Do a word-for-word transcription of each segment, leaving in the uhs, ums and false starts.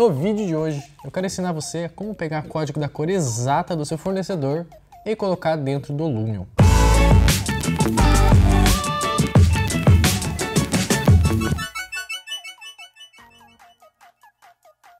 No vídeo de hoje, eu quero ensinar você como pegar o código da cor exata do seu fornecedor e colocar dentro do Lumion.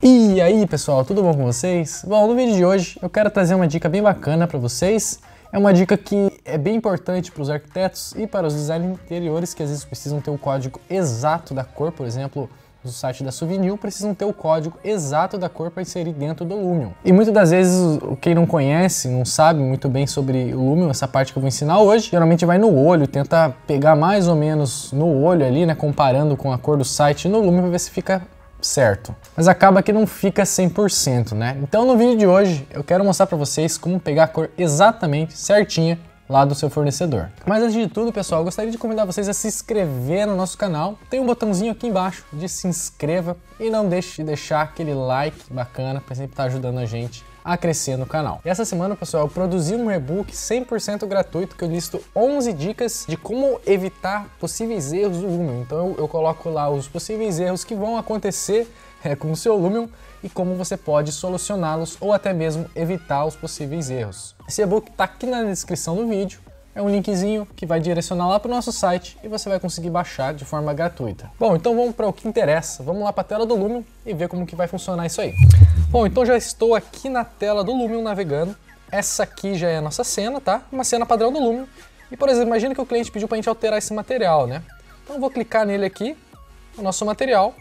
E aí pessoal, tudo bom com vocês? Bom, no vídeo de hoje eu quero trazer uma dica bem bacana para vocês. É uma dica que é bem importante para os arquitetos e para os designers interiores que às vezes precisam ter o código exato da cor, por exemplo, no site da Suvinil, precisam ter o código exato da cor para inserir dentro do Lumion. E muitas das vezes, quem não conhece, não sabe muito bem sobre o Lumion, essa parte que eu vou ensinar hoje, geralmente vai no olho, tenta pegar mais ou menos no olho ali, né, comparando com a cor do site no Lumion para ver se fica certo, mas acaba que não fica cem por cento, né? Então no vídeo de hoje eu quero mostrar para vocês como pegar a cor exatamente certinha lá do seu fornecedor. Mas antes de tudo, pessoal, eu gostaria de convidar vocês a se inscrever no nosso canal. Tem um botãozinho aqui embaixo de se inscreva e não deixe de deixar aquele like bacana para sempre estar ajudando a gente a crescer no canal. E essa semana, pessoal, eu produzi um e-book cem por cento gratuito que eu listo onze dicas de como evitar possíveis erros do Lumion. Então eu, eu coloco lá os possíveis erros que vão acontecer é, com o seu Lumion e como você pode solucioná-los ou até mesmo evitar os possíveis erros. Esse e-book tá aqui na descrição do vídeo. É um linkzinho que vai direcionar lá para o nosso site e você vai conseguir baixar de forma gratuita. Bom, então vamos para o que interessa. Vamos lá para a tela do Lumion e ver como que vai funcionar isso aí. Bom, então já estou aqui na tela do Lumion navegando. Essa aqui já é a nossa cena, tá? Uma cena padrão do Lumion. E, por exemplo, imagina que o cliente pediu para a gente alterar esse material, né? Então eu vou clicar nele aqui, o nosso material.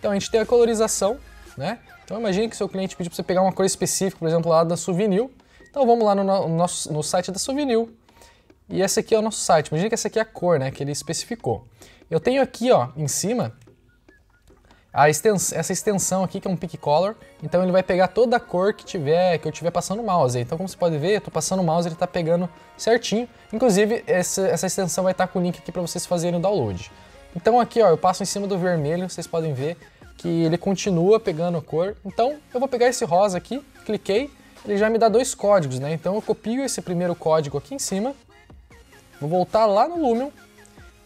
Então a gente tem a colorização, né? Então imagina que seu cliente pediu para você pegar uma cor específica, por exemplo, lá da Suvinil. Então vamos lá no, no, nosso, no site da Suvinil. E esse aqui é o nosso site. Imagina que essa aqui é a cor, né, que ele especificou. Eu tenho aqui, ó, em cima, a extens essa extensão aqui, que é um Pick Color. Então ele vai pegar toda a cor que tiver, que eu tiver passando o mouse. Então, como você pode ver, eu tô passando o mouse, ele tá pegando certinho. Inclusive, essa, essa extensão vai estar tá com o link aqui para vocês fazerem o download. Então aqui, ó, eu passo em cima do vermelho, vocês podem ver que ele continua pegando a cor. Então, eu vou pegar esse rosa aqui, cliquei, ele já me dá dois códigos, né? Então eu copio esse primeiro código aqui em cima. Vou voltar lá no Lumion,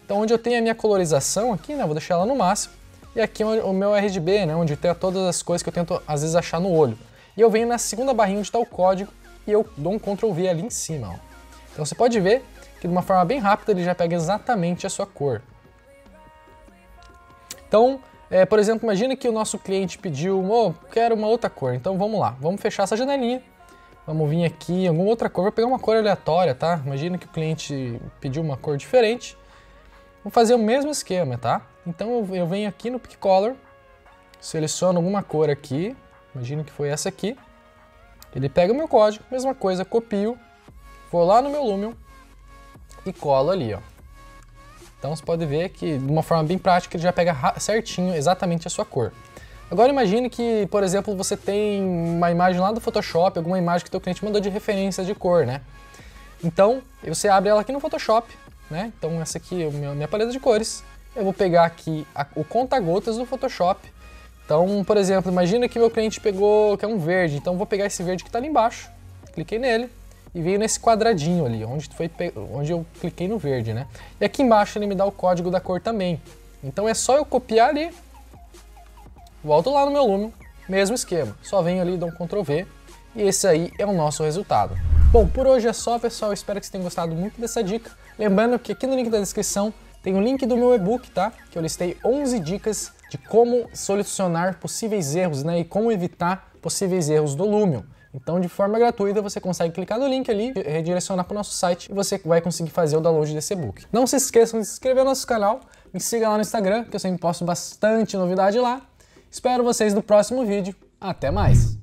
então onde eu tenho a minha colorização aqui, né, vou deixar ela no máximo, e aqui é o meu R G B, né, onde tem todas as coisas que eu tento às vezes achar no olho. E eu venho na segunda barrinha onde está o código e eu dou um control V ali em cima. Ó. Então você pode ver que de uma forma bem rápida ele já pega exatamente a sua cor. Então, é, por exemplo, imagina que o nosso cliente pediu, oh, quero uma outra cor, então vamos lá, vamos fechar essa janelinha. Vamos vir aqui em alguma outra cor, vou pegar uma cor aleatória, tá? Imagina que o cliente pediu uma cor diferente. Vou fazer o mesmo esquema, tá? Então eu venho aqui no Pick Color, seleciono alguma cor aqui, imagina que foi essa aqui. Ele pega o meu código, mesma coisa, copio, vou lá no meu Lumion e colo ali, ó. Então você pode ver que de uma forma bem prática ele já pega certinho exatamente a sua cor. Agora imagine que, por exemplo, você tem uma imagem lá do Photoshop, alguma imagem que o teu cliente mandou de referência de cor, né? Então, você abre ela aqui no Photoshop, né? Então essa aqui é a minha paleta de cores. Eu vou pegar aqui a, o conta-gotas do Photoshop. Então, por exemplo, imagina que meu cliente pegou, que é um verde. Então eu vou pegar esse verde que está ali embaixo, cliquei nele e veio nesse quadradinho ali, onde, foi, onde eu cliquei no verde, né? E aqui embaixo ele me dá o código da cor também. Então é só eu copiar ali. Volto lá no meu Lumion, mesmo esquema, só venho ali e dou um control V e esse aí é o nosso resultado. Bom, por hoje é só, pessoal, espero que vocês tenham gostado muito dessa dica. Lembrando que aqui no link da descrição tem o link do meu e-book, tá? Que eu listei onze dicas de como solucionar possíveis erros, né? E como evitar possíveis erros do Lumion. Então, de forma gratuita, você consegue clicar no link ali, redirecionar para o nosso site e você vai conseguir fazer o download desse e-book. Não se esqueçam de se inscrever no nosso canal, me siga lá no Instagram, que eu sempre posto bastante novidade lá. Espero vocês no próximo vídeo. Até mais!